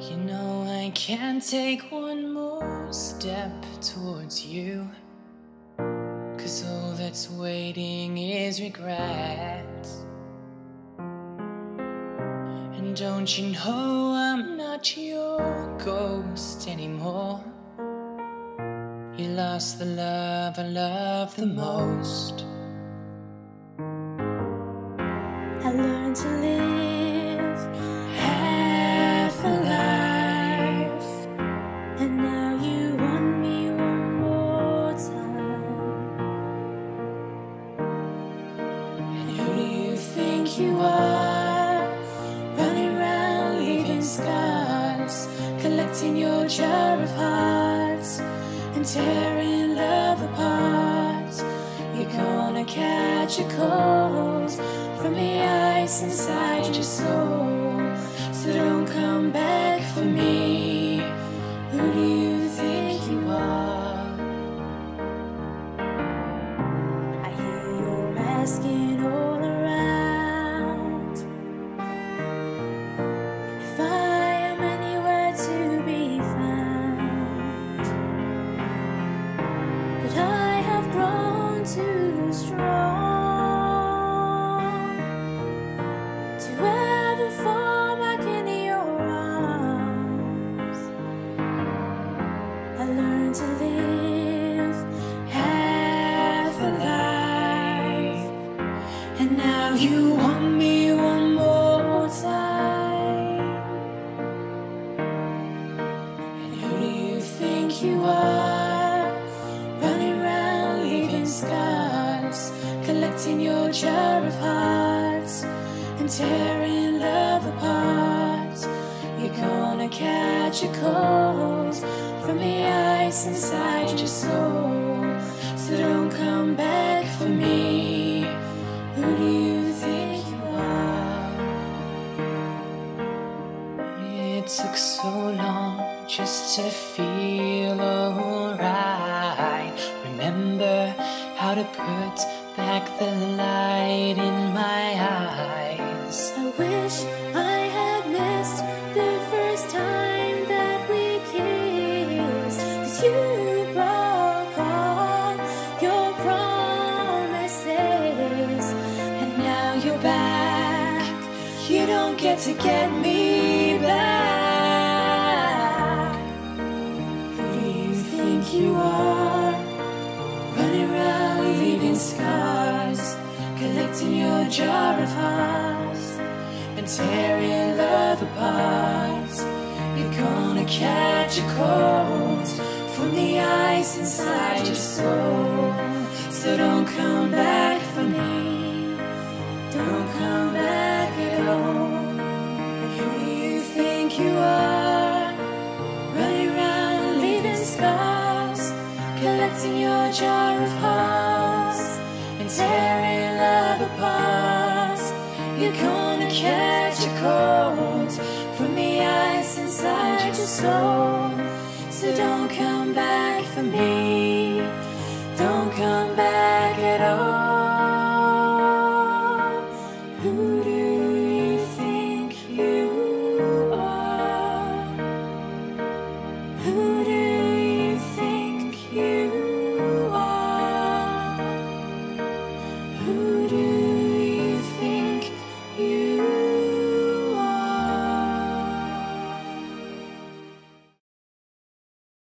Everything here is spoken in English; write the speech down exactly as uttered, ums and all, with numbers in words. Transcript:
You know I can't take one more step towards you, 'cause all that's waiting is regret. And don't you know I'm not your ghost anymore? You lost the love I love the most. I learned to live half a life, and now you want me one more time. And who do you think you are, running around leaving scars, collecting your jar of hearts and tearing love apart? You're gonna catch a cold from the ice inside your soul, so don't come back for me. Who do you think you are? I hear you're asking all around if I am anywhere to be found, but I have grown too strong to ever fall back in your arms. I learned to live half a life, and now you want me one more time. And who do you think you are, running around leaving scars, collecting your jar of hearts and tearing love apart? You're gonna catch a cold from the ice inside your soul, so don't come back for me. Who do you think you are? It took so long just to feel alright. Remember how to put back the light in my eyes. I wish I had missed the first time that we kissed, 'cause you broke all your promises, and now you're back. You don't get to get me back. Who do you think you are, running around leaving scars, collecting your jar of hearts and tearing love apart? You're gonna catch a cold from the ice inside your soul, so don't come back for me. Don't come back at all. And who do you think you are, running around leaving scars, collecting your jar of hearts and tearing love apart? You're gonna catch a cold from the ice inside your soul, so don't